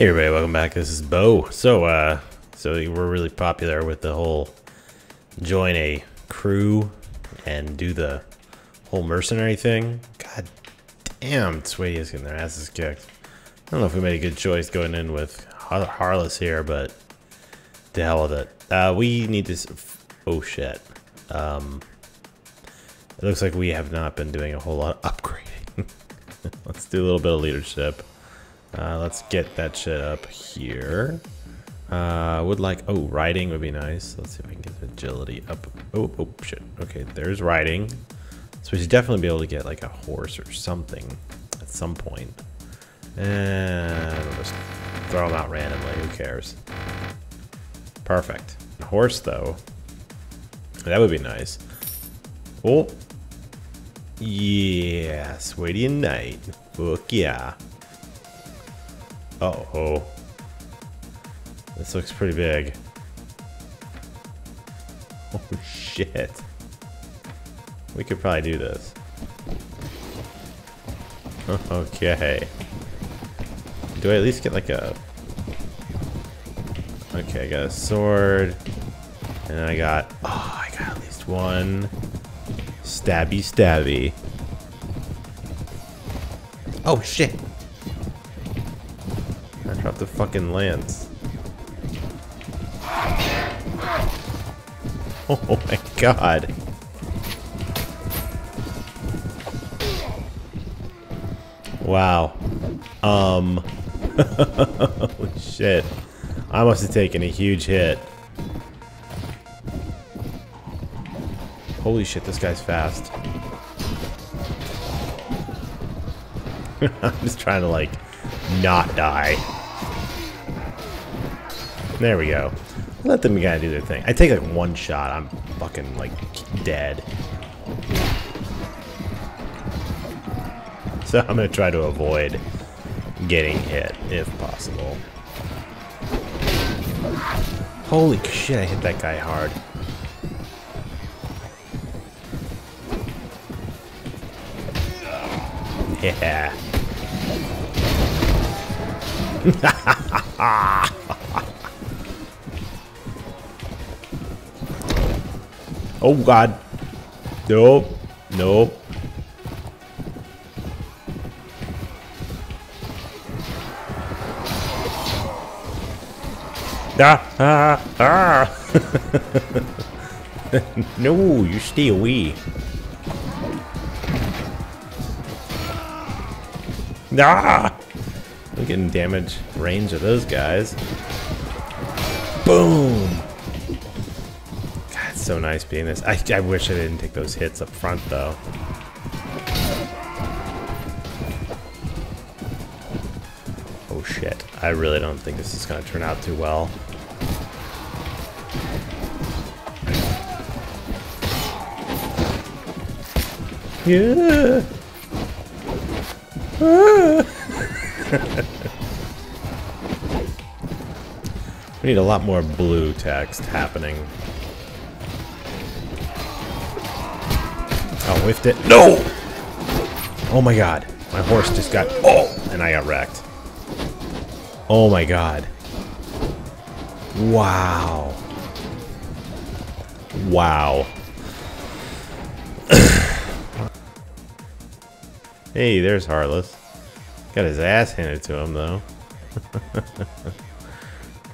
Hey everybody, welcome back. This is Bo. So we're really popular with the whole join a crew and do the whole mercenary thing. God damn, Swadia's getting their asses kicked. I don't know if we made a good choice going in with Har Harless here, but to hell with it. We need this. Oh shit. It looks like we have not been doing a whole lot of upgrading. Let's do a little bit of leadership. Let's get that shit up here. Would like, oh, riding would be nice. Let's see if we can get agility up. Oh shit. Okay, there's riding. So we should definitely be able to get like a horse or something at some point. And we'll just throw them out randomly. Who cares? Perfect. A horse though. That would be nice. Oh, yeah, Swadia Knight. Fuck yeah. Uh-oh. This looks pretty big. Oh, shit. We could probably do this. Okay. Do I at least get like a... Okay, I got a sword. And I got... Oh, I got at least one. Stabby. Oh, shit. I dropped the fucking lance. Oh my god. Wow. Holy shit. I must have taken a huge hit. Holy shit, this guy's fast. I'm just trying to like not die. There we go. Let them guy do their thing. I take like one shot, I'm fucking like dead. So I'm gonna try to avoid getting hit if possible. Holy shit, I hit that guy hard. Yeah. Oh god. Nope. No, you stay away. Ah! I'm getting damage range of those guys. Boom! God, it's so nice being this. I wish I didn't take those hits up front, though. Oh shit. I really don't think this is going to turn out too well. Yeah! We need a lot more blue text happening. Oh, whiffed it. No! Oh my god. My horse just got... Oh! And I got wrecked. Oh my god. Wow. Hey, there's Harless. Got his ass handed to him, though. I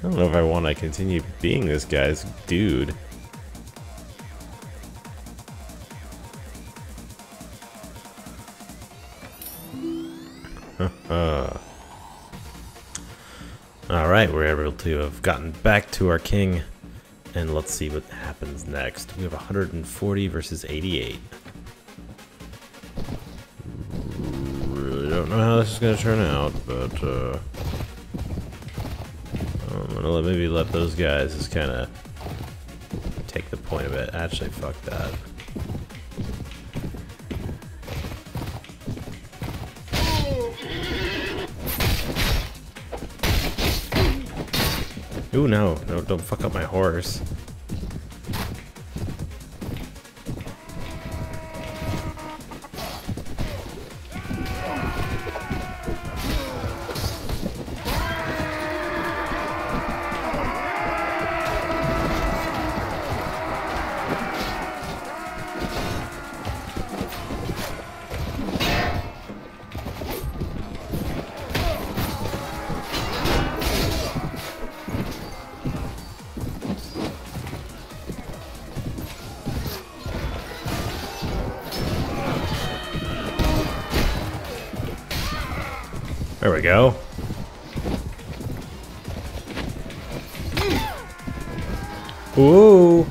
don't know if I want to continue being this guy's dude. Alright, we're able to have gotten back to our king. And let's see what happens next. We have 140 versus 88. I don't know how this is going to turn out, but I'm going to maybe let those guys just kind of take the point of it. Actually, fuck that. Ooh, no, don't fuck up my horse. There we go. Ooh.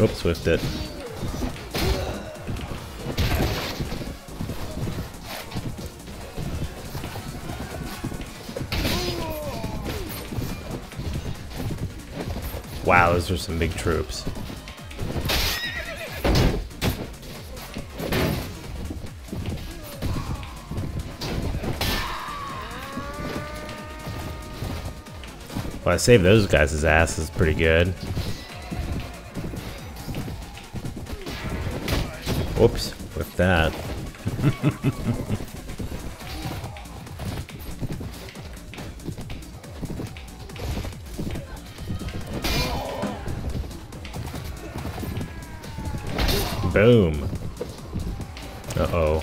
Oops, swift it. Wow, those are some big troops. Well, I saved those guys' asses pretty good. Whoops, with that. Boom. Uh-oh.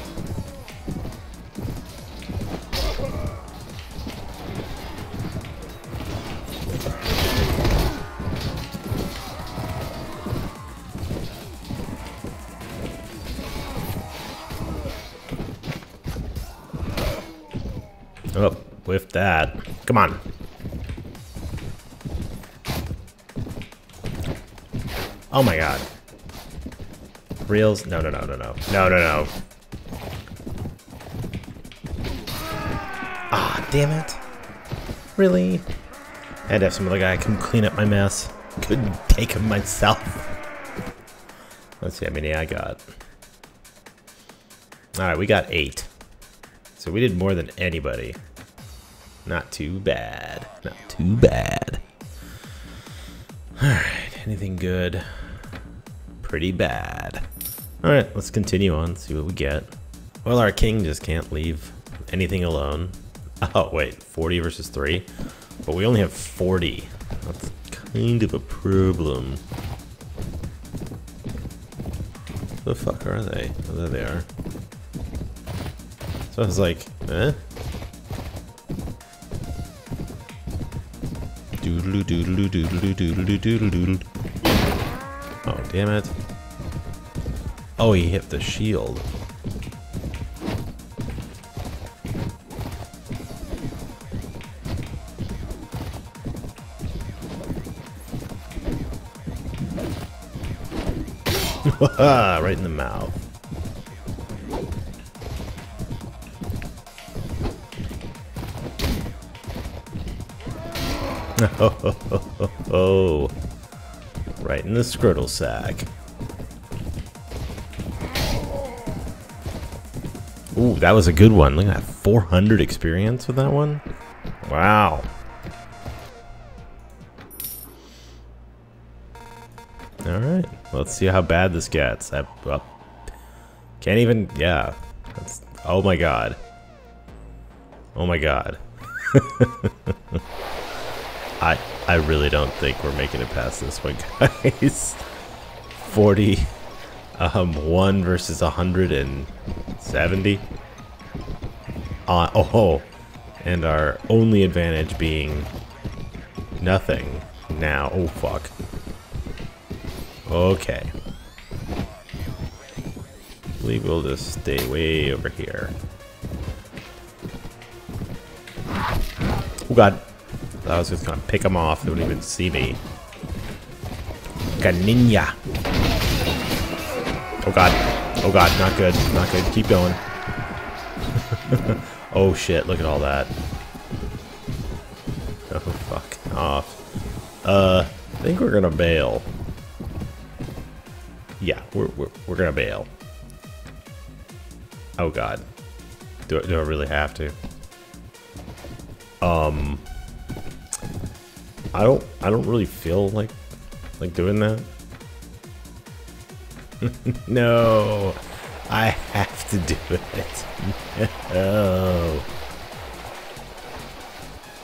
Oh, with that. Come on. Oh my god. Reels? No. Ah, damn it. Really? I had to have some other guy come clean up my mess. Couldn't take him myself. Let's see how many I got. Alright, we got 8. So we did more than anybody. Not too bad. Not too bad. Alright, anything good? Pretty bad. Alright, let's continue on, see what we get. Well, our king just can't leave anything alone. Oh, wait, 40 versus 3? But we only have 40. That's kind of a problem. Where the fuck are they? Oh, there they are. So I was like, eh? Doodle doodle doodle doodle doodle doodle. Oh, damn it. Oh, he hit the shield. Right in the mouth. Oh, right in the scrotal sack. Ooh, that was a good one. Look at that, 400 experience with that one. Wow. Alright, let's see how bad this gets. I can't even, yeah. That's, oh my god. Oh my god. I really don't think we're making it past this one, guys. 41 versus 170. Oh, and our only advantage being nothing now. Oh, fuck. Okay. I believe we'll just stay way over here. Oh, god. I was just gonna pick them off. They wouldn't even see me. Ganinja. Oh god. Oh god. Not good. Not good. Keep going. Oh shit. Look at all that. Oh fuck off. I think we're gonna bail. Yeah, we're gonna bail. Oh god. Do I really have to? I don't really feel like doing that. No, I have to do it. No.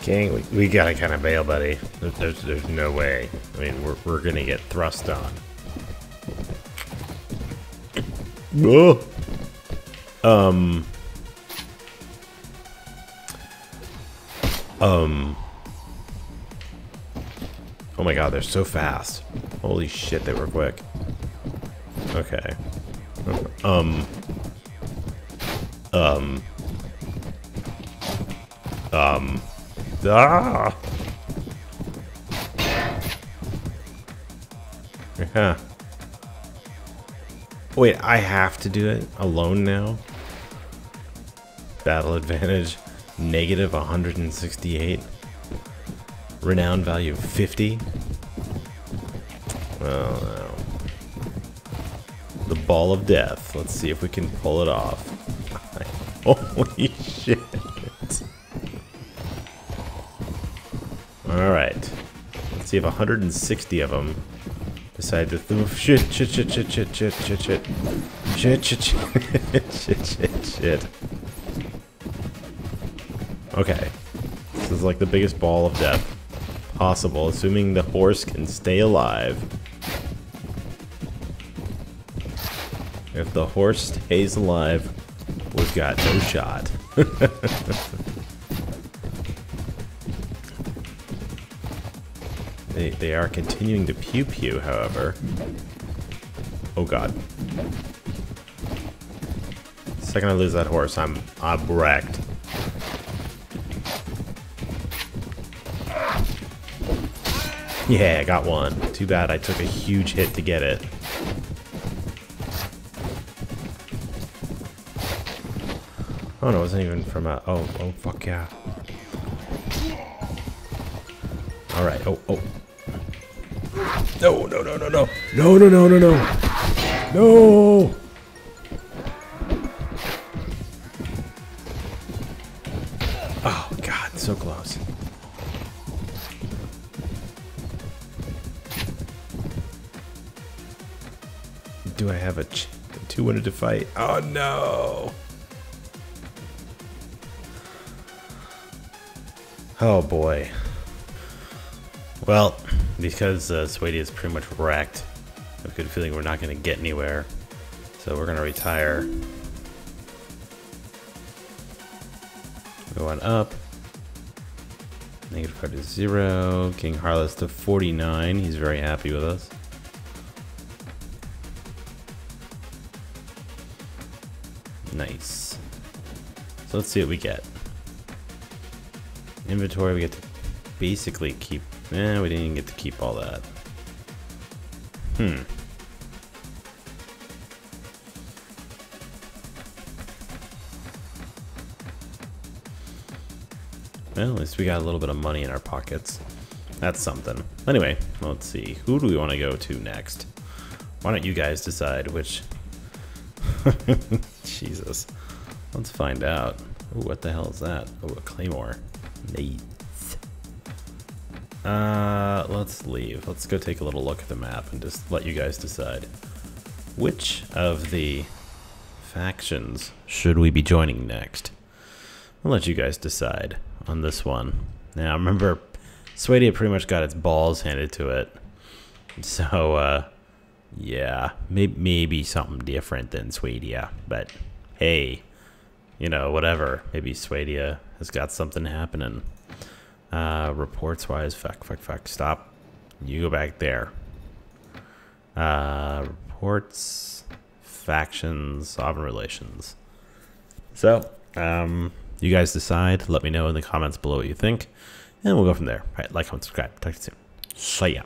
King, we gotta kind of bail, buddy. There's no way. I mean, we're gonna get thrust on. Whoa. Oh my god, they're so fast. Holy shit, they were quick. Okay. Ah! Yeah. Wait, I have to do it alone now? Battle advantage, negative 168. Renown value 50. Oh no. The ball of death. Let's see if we can pull it off. Holy shit. Alright. Let's see if 160 of them decide to throw shit. Okay. This is like the biggest ball of death possible, assuming the horse can stay alive. If the horse stays alive, we've got no shot. They are continuing to pew-pew, however. Oh god. The second I lose that horse, I'm wrecked. Yeah, I got one. Too bad I took a huge hit to get it. Oh no, it wasn't even from a... Oh fuck yeah. Alright, oh. No! Oh god, so close. Do I have a two-winner to fight? Oh no! Oh boy. Well, because Swadia is pretty much wrecked, I have a good feeling we're not going to get anywhere. So we're going to retire. Going up. Negative 5 to 0. King Harless to 49. He's very happy with us. Nice. So let's see what we get. Inventory, we get to basically keep... Eh, we didn't even get to keep all that. Well, at least we got a little bit of money in our pockets. That's something. Anyway, let's see. Who do we want to go to next? Why don't you guys decide which... Jesus. Let's find out. Ooh, what the hell is that? Oh, a Claymore. Nice. Let's leave. Let's go take a little look at the map and just let you guys decide which of the factions should we be joining next. I'll let you guys decide on this one. Now, remember, Swadia pretty much got its balls handed to it. So, yeah, maybe something different than Swadia. But, hey, you know, whatever. Maybe Swadia has got something happening. Reports wise, fuck, stop. You go back there. Reports, factions, sovereign relations. So, you guys decide. Let me know in the comments below what you think, and we'll go from there. All right, like, comment, subscribe. Talk to you soon. See ya.